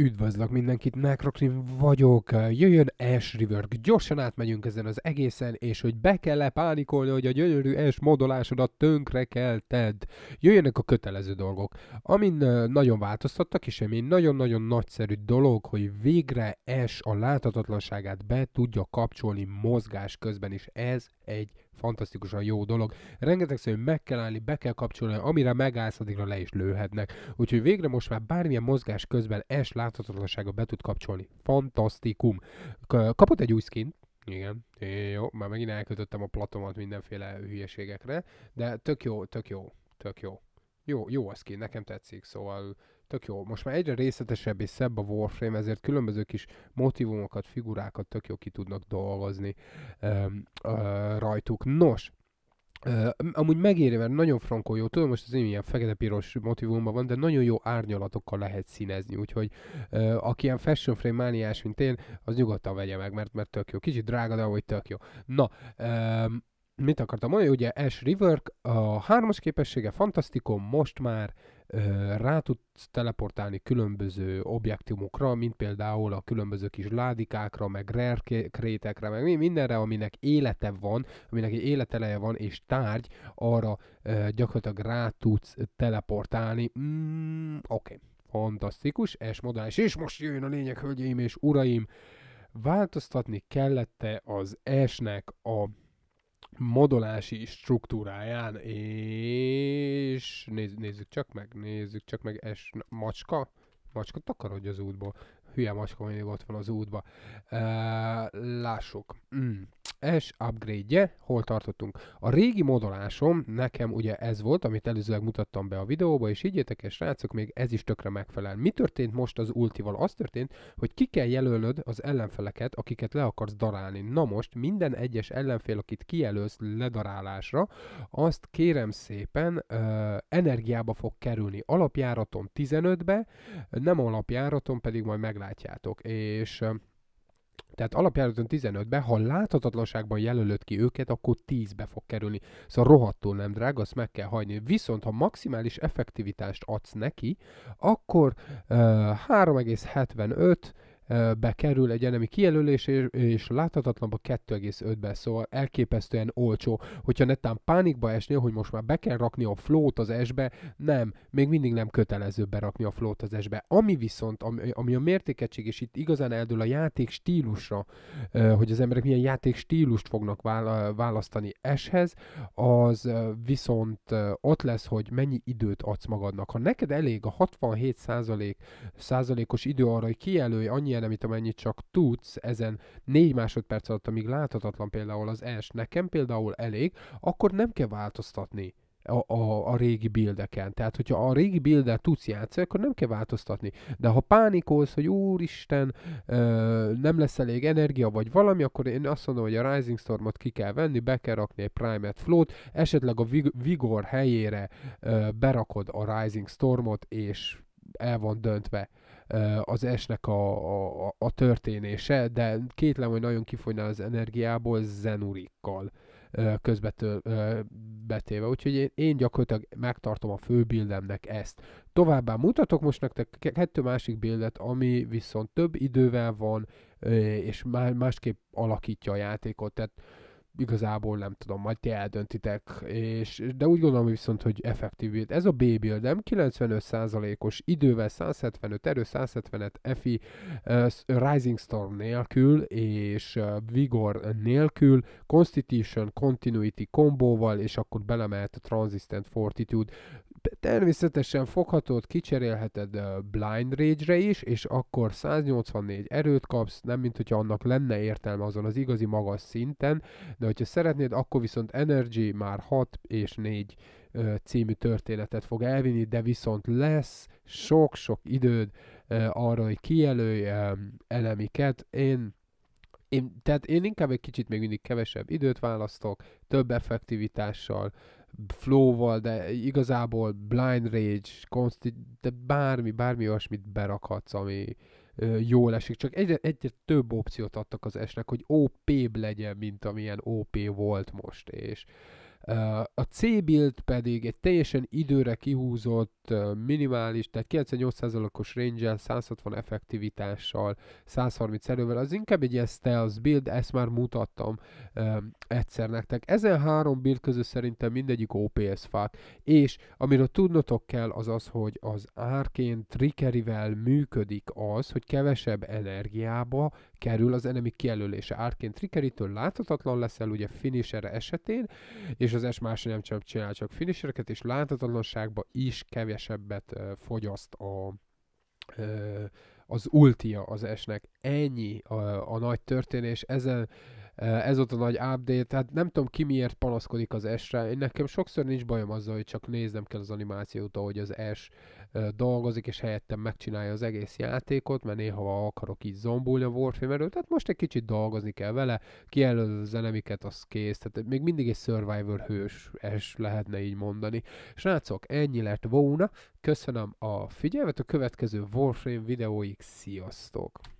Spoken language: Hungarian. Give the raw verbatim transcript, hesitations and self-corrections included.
Üdvözlök mindenkit, Necrocrim vagyok, jöjjön Ash rework. Gyorsan átmegyünk ezen az egészen, és hogy be kell-e pánikolni, hogy a gyönyörű Ash modolásodat tönkre kelted. Jöjjönnek a kötelező dolgok, amin nagyon változtattak, és ami nagyon-nagyon nagyszerű dolog, hogy végre Ash a láthatatlanságát be tudja kapcsolni mozgás közben is. Ez egy fantasztikusan jó dolog. Rengetegszer meg kell állni, be kell kapcsolni, amire megállsz, addigra le is lőhetnek. Úgyhogy végre most már bármilyen mozgás közben Ash láthatatlansága be tud kapcsolni. Fantasztikum. Kapott egy új skin. Igen. É, jó, már megint elkötöttem a platomat mindenféle hülyeségekre, de tök jó, tök jó, tök jó. Jó, jó a skin, nekem tetszik, szóval tök jó. Most már egyre részletesebb és szebb a Warframe, ezért különböző kis motivumokat, figurákat tök jó ki tudnak dolgozni um, uh, rajtuk. Nos, uh, amúgy megéri, mert nagyon frankó jó. Tudom, most az ilyen fekete-piros motivumban van, de nagyon jó árnyalatokkal lehet színezni, úgyhogy uh, aki ilyen fashion frame mániás, mint én, az nyugodtan vegye meg, mert, mert tök jó. Kicsit drága, de ahogy tök jó. Na, um, mit akartam mondani? Ugye Ash rework, a hármas képessége fantasztikum, most már rá tudsz teleportálni különböző objektumokra, mint például a különböző kis ládikákra, meg rare krétekre, meg mindenre, aminek élete van, aminek egy életeleje van, és tárgy, arra gyakorlatilag rá tudsz teleportálni. Mm, Oké, okay. Fantasztikus, Ash modellás, és most jön a lényeg, hölgyeim és uraim! Változtatni kellette az Ash-nek a modolási struktúráján, és néz, nézzük csak meg, nézzük csak meg, es, macska, macska takarodj az útból, hülye macska mindig ott van az útba. E, lássuk, mm. Ash upgrade-je, hol tartottunk? A régi modolásom, nekem ugye ez volt, amit előzőleg mutattam be a videóba, és higgyétek el, srácok, még ez is tökre megfelel. Mi történt most az ultival? Az történt, hogy ki kell jelölnöd az ellenfeleket, akiket le akarsz darálni. Na most minden egyes ellenfél, akit kijelölsz ledarálásra, azt kérem szépen uh, energiába fog kerülni. Alapjáraton tizenötbe, nem alapjáraton, pedig majd meglátjátok. És... Uh, Tehát alapjáraton tizenötben, ha láthatatlanságban jelölöd ki őket, akkor tízbe fog kerülni. Szóval rohadtul nem drága, azt meg kell hagyni. Viszont, ha maximális effektivitást adsz neki, akkor uh, három egész hetvenöt uh, bekerül egy enemi kijelölés, és, és láthatatlanba kettő egész ötbe, szóval elképesztően olcsó. Hogyha netán pánikba esnél, hogy most már be kell rakni a flót az esbe, nem, még mindig nem kötelező berakni a flót az esbe. Ami viszont, ami, ami a mértékegység, és itt igazán eldől a játék stílusra, hogy az emberek milyen játék stílust fognak választani Ashhez, az viszont ott lesz, hogy mennyi időt adsz magadnak. Ha neked elég a hatvanhét százalékos idő arra, hogy kijelölj annyi elemit, amennyit csak tudsz, ezen négy másodperc alatt, amíg láthatatlan például az Ash, nekem például elég, akkor nem kell változtatni A, a, a régi buildeken. Tehát, hogyha a régi builddel tudsz játszani, akkor nem kell változtatni. De ha pánikolsz, hogy úristen, ö, nem lesz elég energia, vagy valami, akkor én azt mondom, hogy a Rising Stormot ki kell venni, be kell rakni egy Primed Flót, esetleg a Vigor helyére ö, berakod a Rising Stormot, és el van döntve az Ash-nek a, a, a történése, de kétlem, hogy nagyon kifogynál az energiából zenurikkal közbetől betéve. Úgyhogy én, én gyakorlatilag megtartom a fő buildemnek ezt. Továbbá mutatok most nektek kettő másik buildet, ami viszont több idővel van, és másképp alakítja a játékot. Tehát igazából nem tudom, majd ti eldöntitek, és, de úgy gondolom viszont, hogy effektív. Ez a B-buildem, kilencvenöt százalékos idővel, száz hetvenöt erő, száz hetvenet efi, uh, Rising Storm nélkül, és uh, Vigor nélkül, Constitution Continuity kombóval, és akkor belemehet a Transistent Fortitude. Természetesen foghatod, kicserélheted uh, blind rage-re is, és akkor száz nyolcvannégy erőt kapsz, nem mint hogyha annak lenne értelme azon az igazi magas szinten, de hogyha szeretnéd, akkor viszont Energy már hat és négy ö, című történetet fog elvinni, de viszont lesz sok-sok időd ö, arra, hogy kijelölj ö, elemiket. Én, én, tehát én inkább egy kicsit még mindig kevesebb időt választok, több effektivitással, flow-val, de igazából blind rage, constant, de bármi, bármi olyasmit berakhatsz, ami jól esik, csak egyre, egyre több opciót adtak az Ash-nek, hogy ó pébb legyen, mint amilyen ó pé volt most, és A C-build pedig egy teljesen időre kihúzott minimális, tehát kilencvennyolc százalékos range-el, száz hatvan effektivitással, száz harminc erővel, az inkább egy ilyen stealth build, ezt már mutattam um, egyszer nektek. Ezen három build között szerintem mindegyik o pé es fák, és amiről tudnotok kell az az, hogy az arcane trickeryvel működik az, hogy kevesebb energiába kerül az enemi kijelölése. Arcane trickerytől láthatatlan leszel ugye finisher esetén, és az Ash más nem csak csinál, csak finishereket, és láthatatlanságba is kevesebbet uh, fogyaszt a uh, az ultia az Ashnek. Ennyi a, a nagy történés, ezen ez ott a nagy update, tehát nem tudom ki miért panaszkodik az Ashre, én nekem sokszor nincs bajom azzal, hogy csak néznem kell az animációt, ahogy az Ash dolgozik, és helyettem megcsinálja az egész játékot, mert néha akarok így zombulni a Warframe erről, tehát most egy kicsit dolgozni kell vele, kijelöl az enemiket, az kész, tehát még mindig egy survivor hős Ash lehetne így mondani. Srácok, ennyi lett volna, köszönöm a figyelmet, a következő Warframe videóig, sziasztok!